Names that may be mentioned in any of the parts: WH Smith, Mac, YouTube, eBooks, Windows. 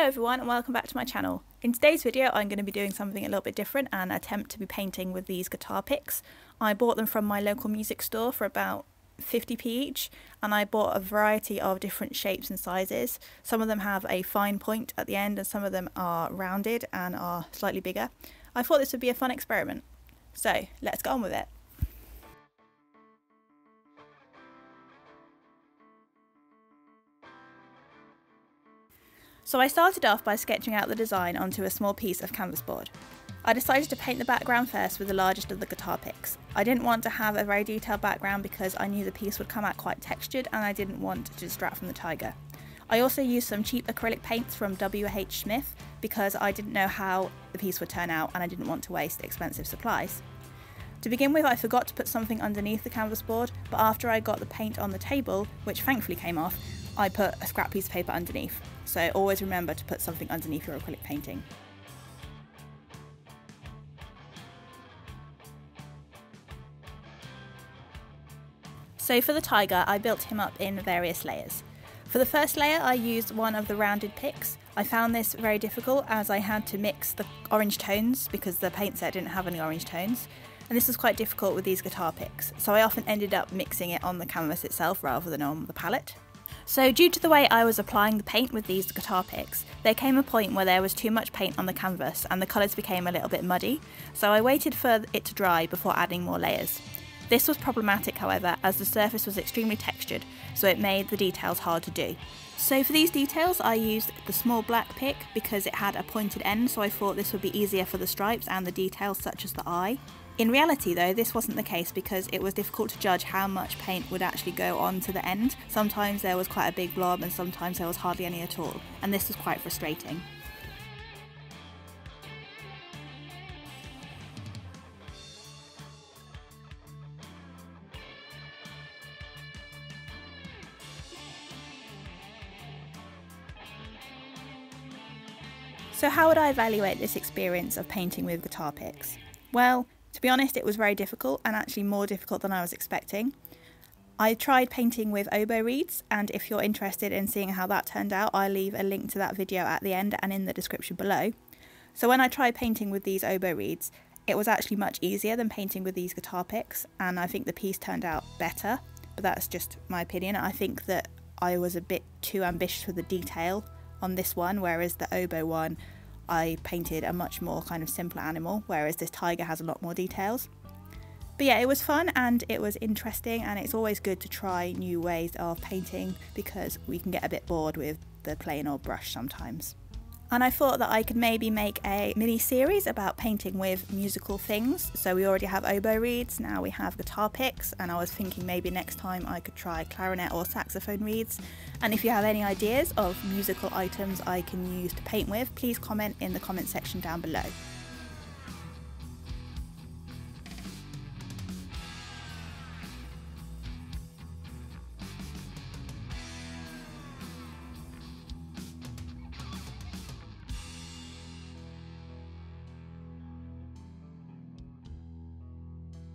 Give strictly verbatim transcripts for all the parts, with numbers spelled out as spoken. Hello everyone and welcome back to my channel. In today's video I'm going to be doing something a little bit different and attempt to be painting with these guitar picks. I bought them from my local music store for about fifty p each, and I bought a variety of different shapes and sizes. Some of them have a fine point at the end and some of them are rounded and are slightly bigger. I thought this would be a fun experiment, so let's get on with it. So I started off by sketching out the design onto a small piece of canvas board. I decided to paint the background first with the largest of the guitar picks. I didn't want to have a very detailed background because I knew the piece would come out quite textured and I didn't want to distract from the tiger. I also used some cheap acrylic paints from W H Smith because I didn't know how the piece would turn out and I didn't want to waste expensive supplies. To begin with, I forgot to put something underneath the canvas board, but after I got the paint on the table, which thankfully came off, I put a scrap piece of paper underneath. So always remember to put something underneath your acrylic painting. So for the tiger, I built him up in various layers. For the first layer, I used one of the rounded picks. I found this very difficult as I had to mix the orange tones because the paint set didn't have any orange tones. And this was quite difficult with these guitar picks, so I often ended up mixing it on the canvas itself rather than on the palette. So due to the way I was applying the paint with these guitar picks, there came a point where there was too much paint on the canvas and the colours became a little bit muddy, so I waited for it to dry before adding more layers. This was problematic, however, as the surface was extremely textured, so it made the details hard to do. So for these details I used the small black pick because it had a pointed end, so I thought this would be easier for the stripes and the details such as the eye. In reality though, this wasn't the case because it was difficult to judge how much paint would actually go on to the end. Sometimes there was quite a big blob and sometimes there was hardly any at all, and this was quite frustrating. So how would I evaluate this experience of painting with guitar picks? Well, to be honest, it was very difficult, and actually more difficult than I was expecting. I tried painting with oboe reeds, and if you're interested in seeing how that turned out, I'll leave a link to that video at the end and in the description below. So when I tried painting with these oboe reeds, it was actually much easier than painting with these guitar picks, and I think the piece turned out better, but that's just my opinion. I think that I was a bit too ambitious with the detail on this one, whereas the oboe one, I painted a much more kind of simpler animal, whereas this tiger has a lot more details. But yeah, it was fun and it was interesting, and it's always good to try new ways of painting because we can get a bit bored with the plain old brush sometimes. And I thought that I could maybe make a mini series about painting with musical things. So we already have oboe reeds, now we have guitar picks, and I was thinking maybe next time I could try clarinet or saxophone reeds. And if you have any ideas of musical items I can use to paint with, please comment in the comment section down below.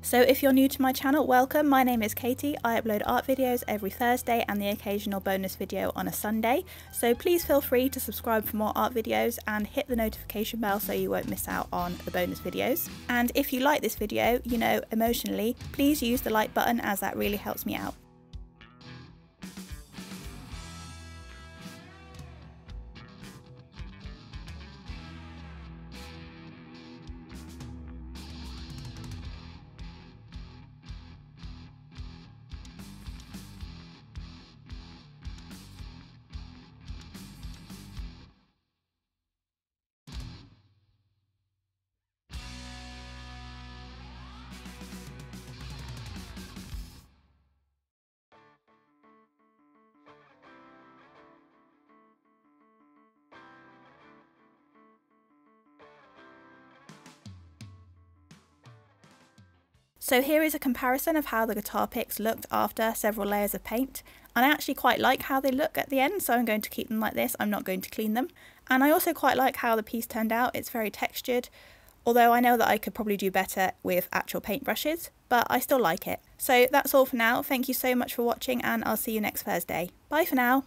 So if you're new to my channel, welcome. My name is Katie. I upload art videos every Thursday and the occasional bonus video on a Sunday. So please feel free to subscribe for more art videos and hit the notification bell so you won't miss out on the bonus videos. And if you like this video, you know, emotionally, please use the like button as that really helps me out. So here is a comparison of how the guitar picks looked after several layers of paint, and I actually quite like how they look at the end, so I'm going to keep them like this. I'm not going to clean them. And I also quite like how the piece turned out. It's very textured, although I know that I could probably do better with actual paintbrushes, but I still like it. So that's all for now. Thank you so much for watching, and I'll see you next Thursday. Bye for now.